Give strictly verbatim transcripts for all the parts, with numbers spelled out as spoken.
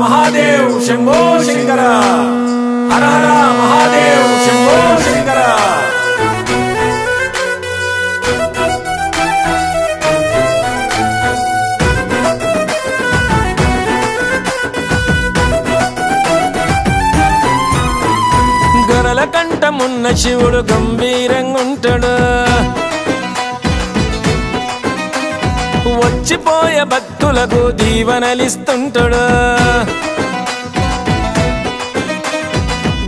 महादेव शंभो शंकर, हर हर महादेव शंभो शंकर। गरल कंठमुन्न शिवुडु गंभीरंगा उंटाडु, వచ్చిపోయే భక్తులకు దీవెనలిస్తుంటాడు।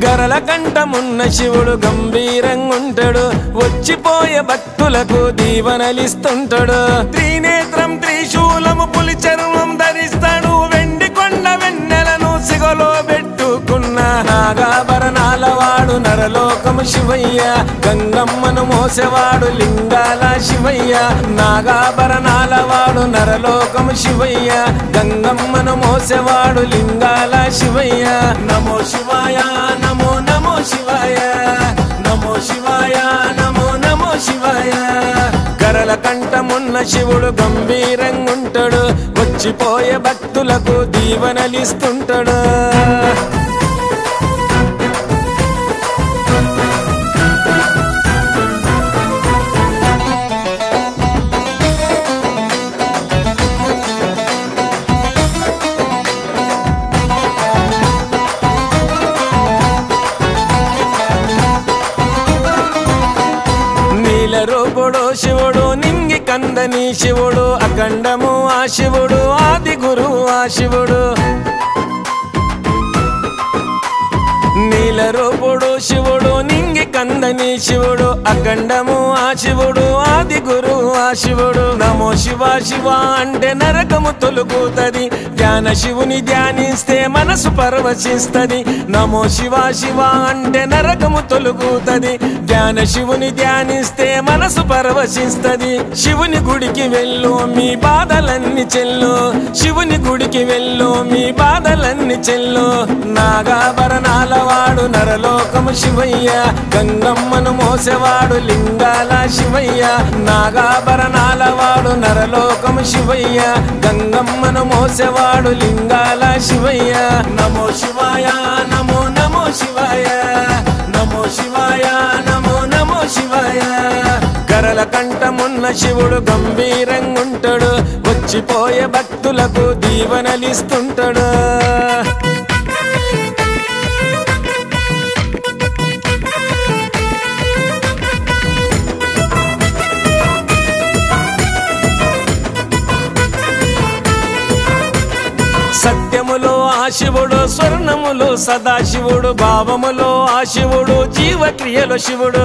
గరల కంఠమున్న శివుడు గంభీరంగా ఉంటాడు, వచ్చిపోయే భక్తులకు దీవెనలిస్తుంటాడు। త్రినేత్రం త్రిశూలము పులి చర్మం ధరిస్తాడు, వెండి కొండ వెన్నెలను సిగలో పెట్టుకున్న నాగాభరణాల వాడు నరలోకము శివయ్య, గంగమ్మను మోసేవాడు లింగాల శివయ్య, నాగాభరణాల వాడు నరలోకము శివయ్య, గంగమ్మను మోసేవాడు లింగాల శివయ్య। నమో శివాయ నమో నమో శివాయ, నమో శివాయ నమో నమో శివాయ। గరల కంఠమున్న శివుడు గంభీరంగా ఉంటాడు, వచ్చిపోయే భక్తులకు దీవెనలిస్తుంటాడు। రూపుడు శివుడు నింగి కందని శివుడు, అఖండము ఆ శివుడు, ఆది గురువు ఆ శివుడు। నీల రూపుడు శివుడు నింగి కందని శివుడు, అఖండము ఆ శివుడు, ఆది గురువు ఆ శివుడు। నమో శివ శివ అంటే నరకము తొలుగుతుంది, ధ్యాన శివుని ధ్యానిస్తే మనసు పరవశిస్తుంది। నమో శివ శివ అంటే నరకము తొలుగుతుంది, ధ్యాన శివుని ధ్యానిస్తే మనసు పరవశిస్తుంది। శివుని గుడికి వెళ్ళు మీ బాధలన్నీ చెల్లు, శివుని గుడికి వెళ్ళు మీ బాధలన్నీ చెల్లు। నాగాభరణాల వాడు నరలోకము శివయ్య, గంగమ్మను మోసేవాడు లింగాల శివయ్య, నాగాభరణాల వాడు నరలోకము శివయ్య, గంగమ్మను మోసేవాడు లింగాల శివయ్య। నమో శివాయ నమో నమో శివాయ, నమో శివాయ నమో నమో శివాయ। గరల కంఠమున్న శివుడు గంభీరంగా ఉంటాడు, వచ్చిపోయే భక్తులకు దీవెనలిస్తుంటాడు। సత్యములో ఆ శివుడు, స్వర్ణములో సదాశివుడు, భావములో ఆ శివుడు, జీవక్రియలో శివుడు।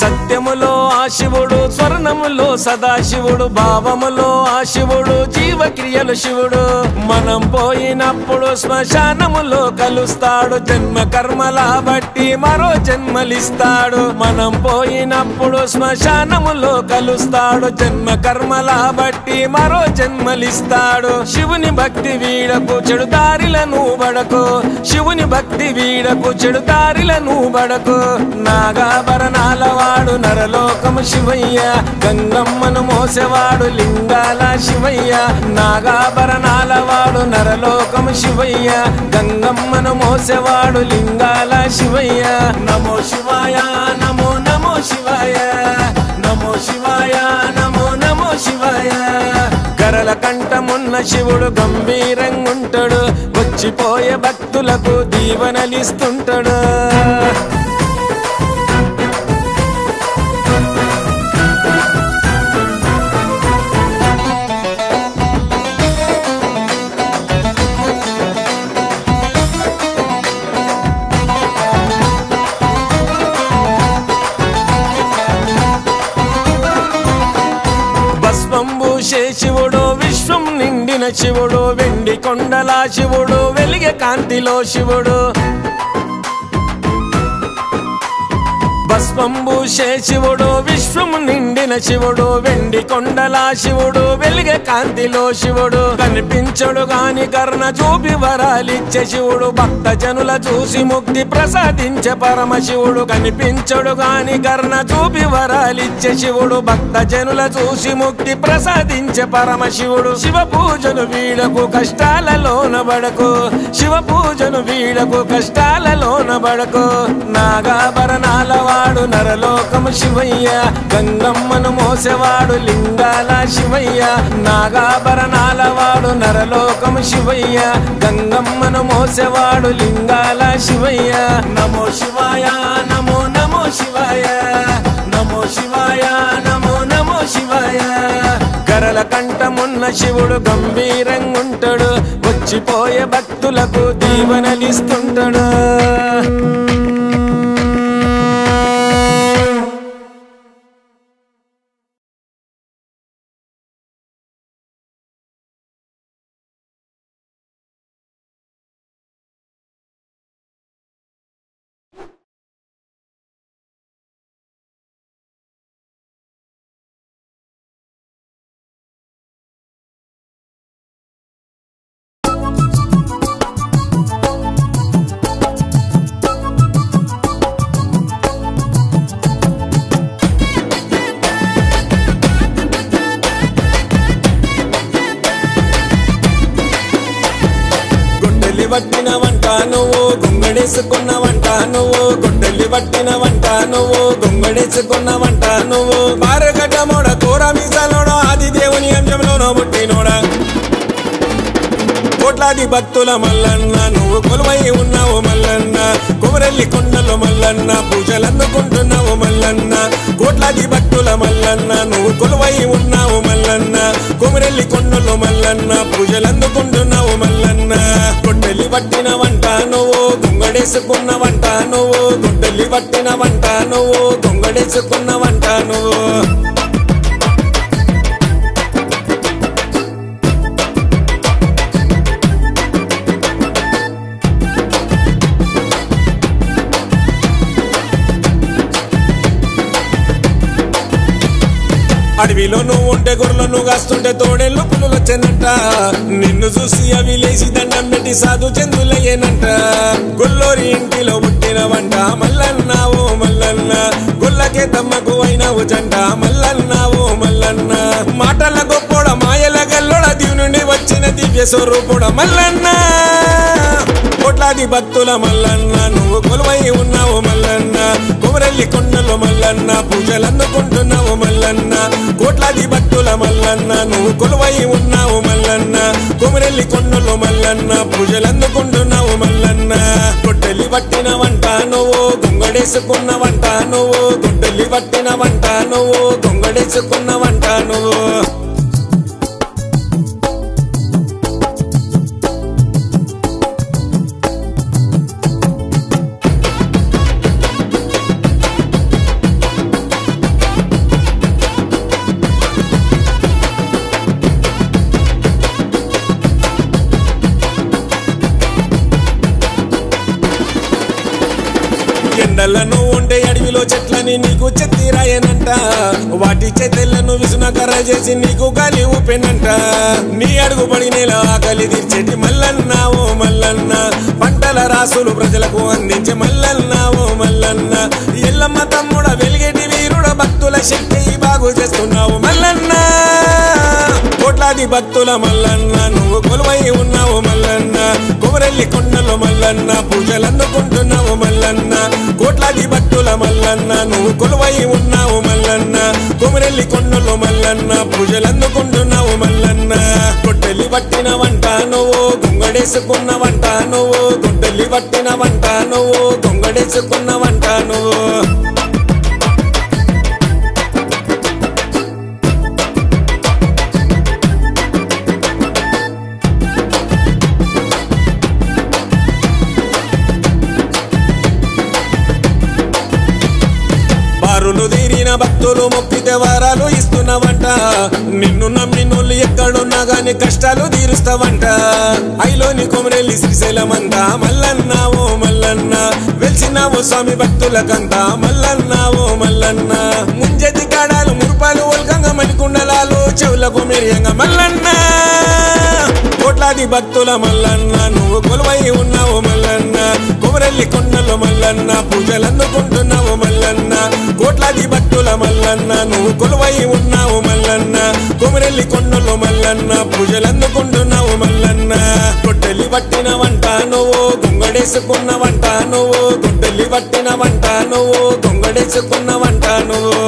సత్యములో ఆ శివుడు, స్వర్ణములో సదాశివుడు, భావములో ఆ శివుడు, జీవక్రియలు శివుడు। మనం పోయినప్పుడు శ్మశానములో కలుస్తాడు, జన్మ కర్మల బట్టి మరో జన్మలిస్తాడు। మనం పోయినప్పుడు శ్మశానములో కలుస్తాడు, జన్మ కర్మల బట్టి మరో జన్మలిస్తాడు। శివుని భక్తి వీడకు చెడు దారిలను బడకు, శివుని భక్తి వీడకు చెడు దారిలను బడకు। నాగాభరణాల వాడు నరలోకము శివయ్య, గంగమ్మను మోసేవాడు లింగాల శివయ్య, నాగాభరణాల వాడు నరలోకము శివయ్య, గంగమ్మను మోసేవాడు లింగాల శివయ్య। నమో శివాయ నమో నమో శివాయ, నమో శివాయ నమో నమో శివాయ। గరల కంఠమున్న శివుడు గంభీరంగా ఉంటాడు, వచ్చిపోయే భక్తులకు దీవెనలిస్తుంటాడు। శివుడు విశ్వం నిండిన శివుడు, వెండి కొండల శివుడు, వెలిగే కాంతిలో శివుడు। పస్పంబు శివుడు విశ్వము నిండిన శివుడు వెండి కొండల శివుడు వెలిగే కాంతిలో శివుడు కనిపించడు గాని కర్ణ చూపి వరాలిచ్చే శివుడు భక్త జనుల చూసి ముక్తి ప్రసాదించే పరమ శివుడు కనిపించడు గాని కర్ణ చూపి వరాలిచ్చే శివుడు భక్త జనుల చూసి ముక్తి ప్రసాదించే పరమ శివుడు శివ పూజను వీడకు కష్టాలలోన బడకు శివ పూజను వీడకు కష్టాలలోన బడకు నాగాభరణాల వాడు నరలోకము శివయ్య గంగమ్మను మోసేవాడు లింగాల శివయ్య నాగాభరణాల వాడు నరలోకము శివయ్య గంగమ్మను మోసేవాడు లింగాల శివయ్య నమో శివాయ నమో నమో శివాయ నమో శివాయ నమో నమో శివాయ కరల కంఠమున్న శివుడు గంభీరంగా ఉంటాడు వచ్చిపోయే భక్తులకు దీవెనలిస్తుంటాడు భక్తుల మల్లన్న నువ్వు కొలువై ఉన్నావు మల్లన్న కొమరెల్లి కొండలో మల్లన్న పూజలందుకుంటున్నావు మల్లన్న కోట్లాది భక్తుల మల్లన్న నువ్వు కొలువై ఉన్నావు మల్లన్న కొమరెల్లి కొండలో మల్లన్న పూజలందుకుంటున్నావు మల్లన్న గొడ్డలి పట్టిన వంట నువ్వు గొంగడేసుకున్న వంట నువ్వు గొడ్డలి పట్టిన వంట నువ్వు గొంగడేసుకున్న వంట నువ్వు అడవిలో నువ్వు ఉంటే గొర్రెలు నువ్వు కాస్తుంటే తోడేళ్ళు పులులు వచ్చానంట నిన్ను చూసి అవి లేచి దండం పెట్టి సాధు చెందులయ్యేనంట గొల్లోరి ఇంటిలో పుట్టినవంట మల్లన్నావు మల్లన్న గొల్లకే తమ్మకు అయినావు జంట మల్లన్నావు మల్లన్న మాటల గొప్పోడ మాయల గల్లోడ దీవునుండి వచ్చిన దివ్య స్వరూపుడ మల్లన్న కోట్లాది భక్తుల మల్లన్న నువ్వు కొలువై ఉన్నావు మల్లన్న కొమరెల్లి కొండలో మల్లన్న పూజలందుకుంటున్నావు మల్లన్న కోట్లాది భక్తుల మల్లన్న నువ్వు కొలువై ఉన్నావు మల్లన్న కొమరెల్లి కొండలో మల్లన్న పూజలందుకుంటున్నావు మల్లన్న గొడ్డలి పట్టిన వంట నువ్వు గొంగడేసుకున్న వంట నువ్వు గొడ్డలి పట్టిన వంట నువ్వు గొంగడేసుకున్న వంట నువ్వు నీకు చెత్తిరాయనంట వాటి చేతలను విసునకర చేసి నీకు గాలి ఊపెనంట నీ అడుగు పడి నేల ఆకలి తీర్చేటి మల్లన్న ఓ మల్లన్న పంటల రాసులు ప్రజలకు అందించే మల్లన్న ఓ మల్లన్న ఎల్లమ్మ తమ్ముడ వెలిగేటి వీరుడ భక్తుల శక్తి బాగు చేస్తున్నావు మల్లన్న కోట్లాది భక్తుల మల్లన్న నువ్వు కొలువై ఉన్నావు మల్లన్న కొమరెల్లి కొండలో మల్లన్న పూజలందుకుంటున్నావు మల్లన్న కోట్లాది భక్తుల మల్లన్న నువ్వు కొలువై ఉన్నావు మల్లన్న కొమరెల్లి కొండలో మల్లన్న పూజలందుకుంటున్నావు మల్లన్న గొడ్డలి పట్టిన వంట నువ్వు గొంగడేసుకున్న వంట నువ్వు గొడ్డలి పట్టిన వంట నువ్వు గొంగడేసుకున్న వంట నువ్వు ఎత్తులు మొప్పి దేవరాలు ఇస్తున్నావంట. నిన్ను నమ్మినోళ్ళు ఎక్కడున్నా గాని కష్టాలు తీరుస్తావంట. ఐలోని కొమరెల్లి శ్రీశైలమంతా మల్లన్నా ఓ మల్లన్నా, వెలిసినావో స్వామి భక్తులకంతా మల్లన్నా ఓ మల్లన్నా. ముంజతి కాడాలు మురుపాలు ఒల్కంగా మణికుండలాలు చెవులకు మెరియంగా మల్లన్నా, కోట్లాది భక్తుల మల్లన్నా. నువ్వు కొలువై ఉన్నావు మల్లన్న, కొమరెల్లి కొండలో మల్లన్న, పూజలందుకుంటున్నావు మల్లన్న. కోట్లాది భక్తుల మల్లన్న, నువ్వు కొలువై ఉన్నావు మల్లన్న, కొమరెల్లి కొండలో మల్లన్న, పూజలందుకుంటున్నావు మల్లన్న. గొడ్డలి పట్టిన వంట నువ్వు, గొంగడేసుకున్న వంట నువ్వు, గొడ్డలి పట్టిన వంట నువ్వు, గొంగడేసుకున్న వంట నువ్వు.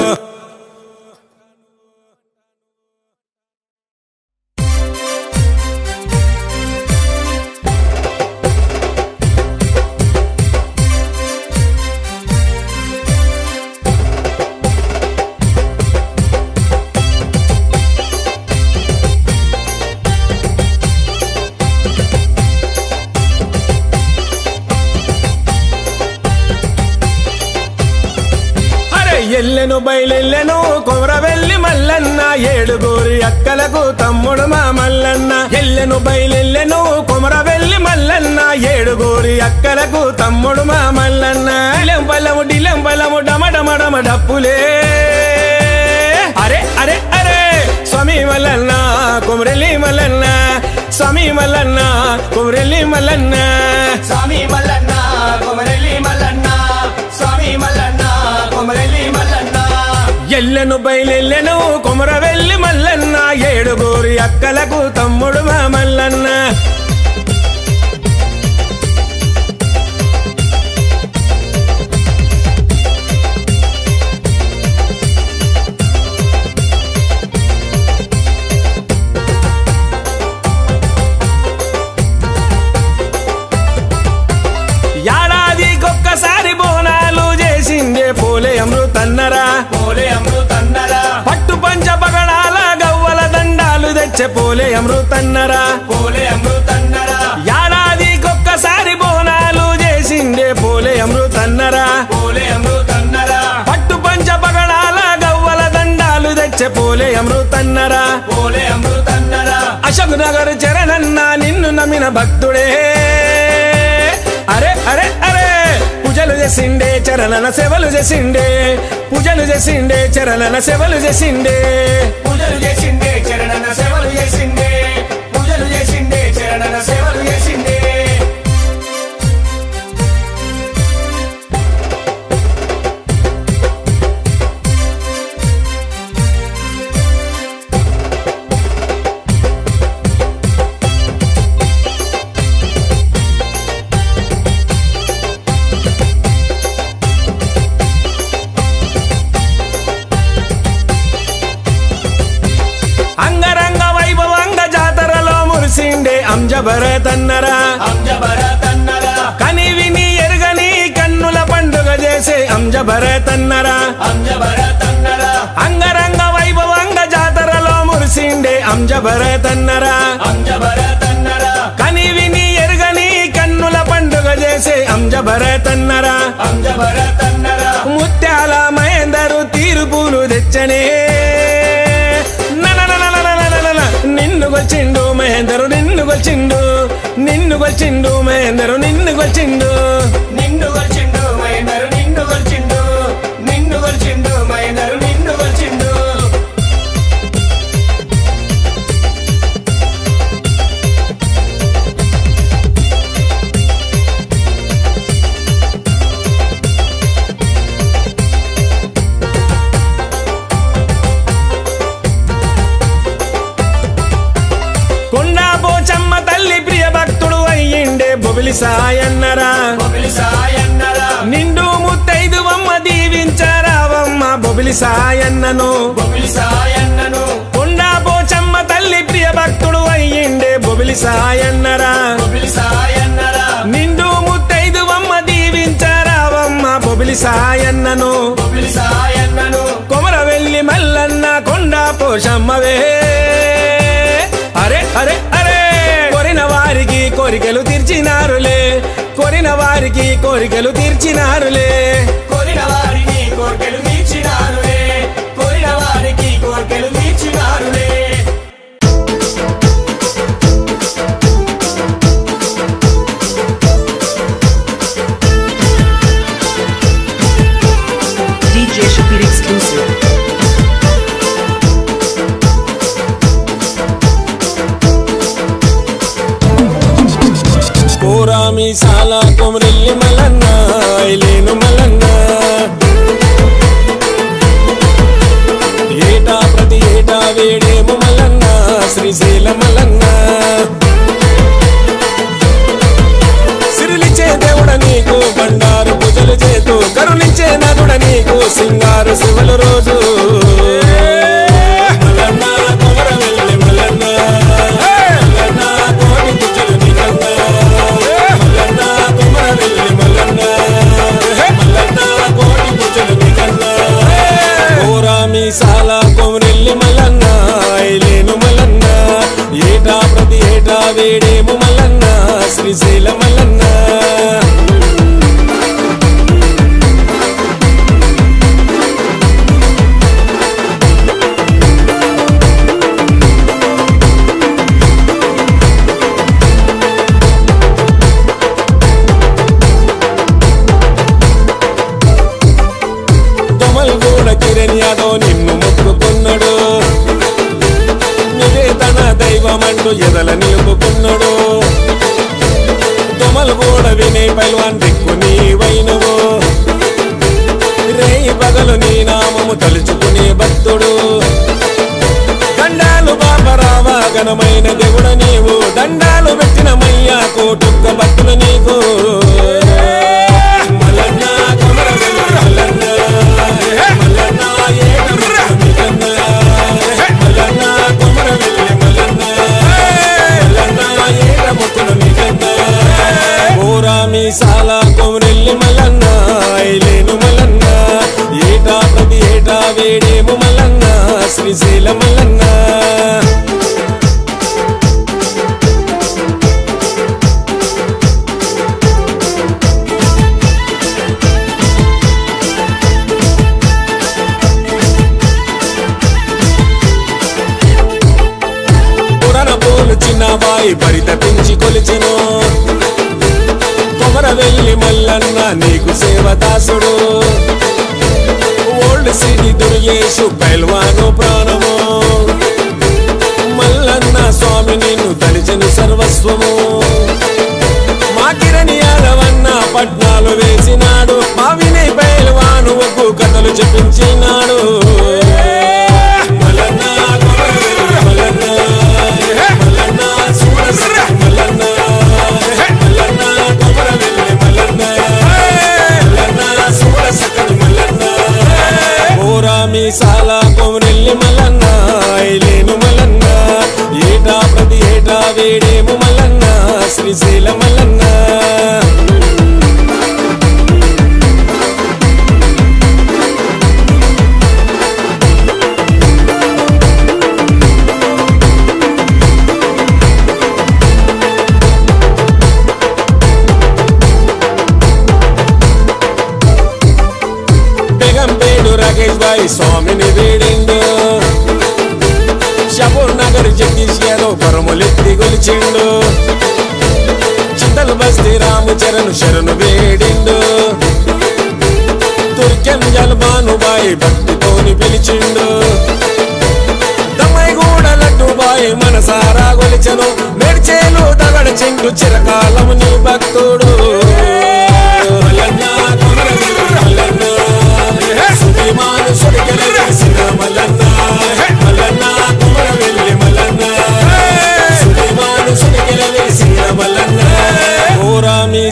ఎల్లెను బయలెల్లెను కొమరవెల్లి మల్లన్న, ఏడుగురి అక్కలకు తమ్ముడు మా మల్లన్న. ఎల్లెను బయలెల్లెను కొమరవెల్లి మల్లన్న, ఏడుగురి అక్కలకు తమ్ముడు మా మల్లన్న. లెంపలము డిలెంపలము డమడమడమ డప్పులే, అరే అరే అరే స్వామి మల్లన్న కొమరెల్లి మల్లన్న, స్వామి మల్లన్న కొమరెల్లి మల్లన్న, స్వామి మల్లన్న కొమరెల్లి మల్లన్న, స్వామి మల్లన్న కొమరెల్లి మల్లన్న. ఎల్లెను బయలెల్లెను కొమరవెల్లి మల్లన్న, ఏడుగురి అక్కలకు తమ్ముడు మా మల్లన్న. యాడాదికొక్కసారి బోనాలు చేసిందే పోలే అమృతన్నరా, పోలే అమృతన్నరా. పట్టు పంచ పగడాల గవ్వల దండాలు తెచ్చే పోలే అమృతన్నరా, పోలే అమృతన్నరా. యాడాదికొక్కసారి బోనాలు చేసిందే పోలే అమృతన్నరా, పోలే అమృతన్నరా. పట్టు పంచ పగడాల గవ్వల దండాలు తెచ్చే పోలే అమృతన్నరా, పోలే అమృతన్నరా. అశోక్ నగర్ చరణన్న నిన్ను నమ్మిన భక్తుడే, అరే అరే అరే పూజలు చేసిండే చరణన సేవలు చేసిండే, పూజలు చేసిండే చరణన సేవలు చేసిండే, పూజలు చేసిండే చరణన సేవలు చేసిండే, పూజలు చేసిండే చరణన సేవలు చేసిండే. అంజబరతన్నరా, అంజబరతన్నరా. కని విని ఎరుగని కన్నుల పండుగ చేసే అంజబరతన్నరా, అంజబరతన్నరా. అంగరంగ వైభవంగ జాతరలో మురిసిండే అంజబరతన్నరా, అంజబరతన్నరా. కని విని ఎరుగని కన్నుల పండుగ చేసే అంజబరతన్నరా, అంజబరతన్నరా. ముత్యాల మహేందరు తీరుపులు తెచ్చనే నిన్ను గొల్చిండు మహేందరు, నిన్ను గొల్చిండు, నిన్ను గొల్చిండు మహేందరు, నిన్ను గొల్చిండు, నిన్ను గొల్చిండు మహేందరు, నిన్ను గొల్చిండు, నిన్ను గొల్చిండు మహేందరు, నిన్ను గొల్చిండు. బొబిలి సాయన్నరా, బొబిలి సాయన్నరా. నిండు ముత్తైదువమ్మ దీవించరావమ్మ బొబిలి సాయన్నను, బొబిలి సాయన్నను. కొండా పోచమ్మ తల్లి ప్రియ భక్తుడు అయ్యిండే బొబిలి సాయన్నరా, బొబిలి సాయన్నరా. నిండు ముత్తైదువమ్మ దీవించరావమ్మ బొబిలి సాయన్నను, బొబిలి సాయన్నను. కొమరవెల్లి మల్లన్న కొండా పోచమ్మవే, అరే అరే అరే. కోరిన వారికి కోరికలు తీర్చినారులే, కోరిన వారికి కోరికలు తీర్చినారులే, కోరిన వారికి కోరికలు తీర్చినారులే, సింగారు శివుల రోజు మల్లన్నా కొమర వెళ్ళి మల్లన్నా మల్లన్నా కోటి తుజలు నికన్నా మల్లన్నా కొమర వెళ్ళి మల్లన్నా మల్లన్నా కోటి తుజలు నికన్నా ఓరామి సాలా కొమరెల్లి మల్లన్నా ఐలేను మల్లన్నా ఏటా ప్రతి ఏటా వేడేము మల్లన్నా శ్రీశైల మల్లన్నా నిన్ను మొక్కుకున్నాడు నువ్వే తన దైవమంటూ ఎదల నిలుపుకున్నాడు తొమలు కూడా వినే పైల్వాన్ దిక్కు నీవైనవు రేయి పగలు నీ నామము తలుచుకునే భక్తుడు దండాలు బాబరావా ఘనమైన దేవుడ నీవు దండాలు పెట్టిన మయ్యా కోటుక్క భక్తులు నీకు శ్రీశైల మల్లన్న పురాణ పోలు చిన్నబాయి పరితపించి కొలిచెను కొమర వెళ్ళి మల్లన్న నీకు సేవదాసుడు సిరి దుర్గేశు పైల్వాను ప్రాణము మల్లన్న స్వామి నిన్ను తలిచెను సర్వస్వము మా కిరణి యాదవన్న పట్నాలు వేసినాడు మా వినయ్ పైల్వాను ఒక్కు కథలు చెప్పించినాడు సాలా కొమరెల్లి మల్లన్న ఐలేను మల్లన్న ఏటా ప్రతి ఏటా వేడేము మల్లన్న శ్రీశైల మల్లన్న స్వామిని వేడిండు షబూర్ నగర్ జగదీష్ యాదవ్ పరములెత్తి గొలిచిండు చింతలు బస్తీ రామచరణ్ శరణు వేడిండు తుర్కెం జల్బానుబాయి భక్తితోని పిలిచిండు దమ్మైగూడ లడ్డుబాయి మనసారా గొలిచెను మెడ్చేలు తగడ చెంగు చిరకాలము నీ భక్తుడు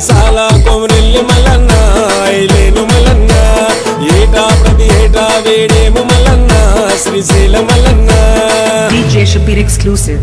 సాలా కొమరెల్లి మల్లన్న ఐలేను మల్లన్న ఏటా ప్రతి ఏటా వేడేము Mallanna Srisaila Mallanna DJ Shabbir exclusive.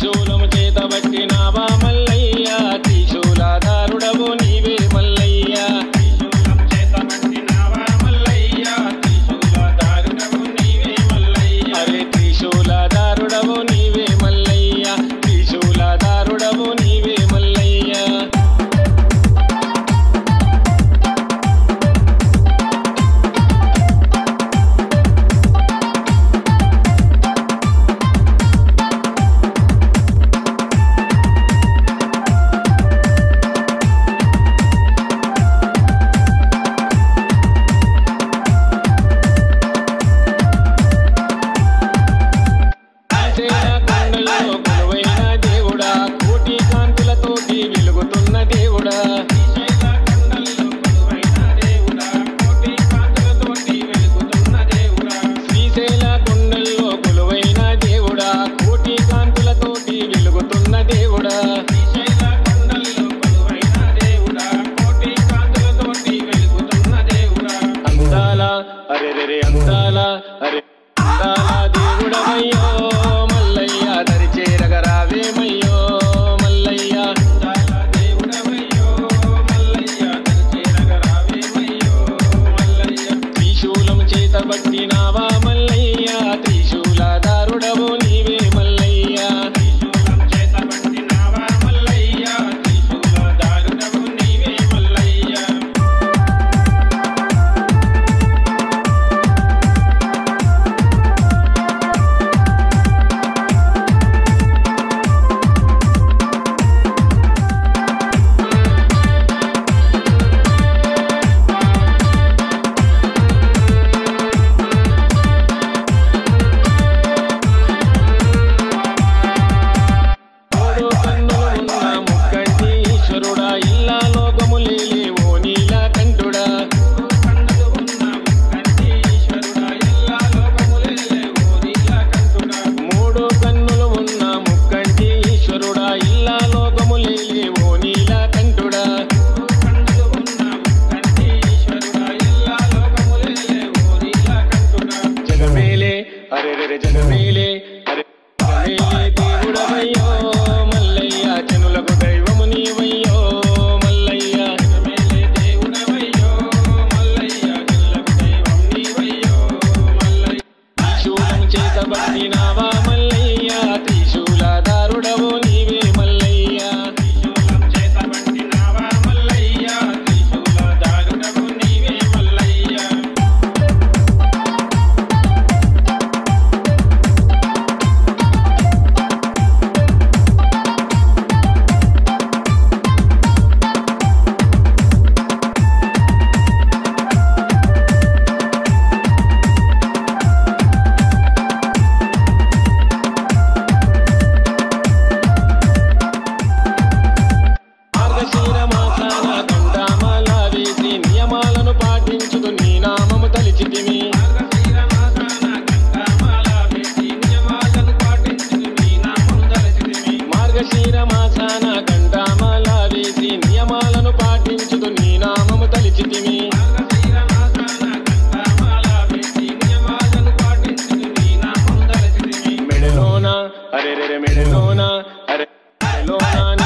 Show them. Lord,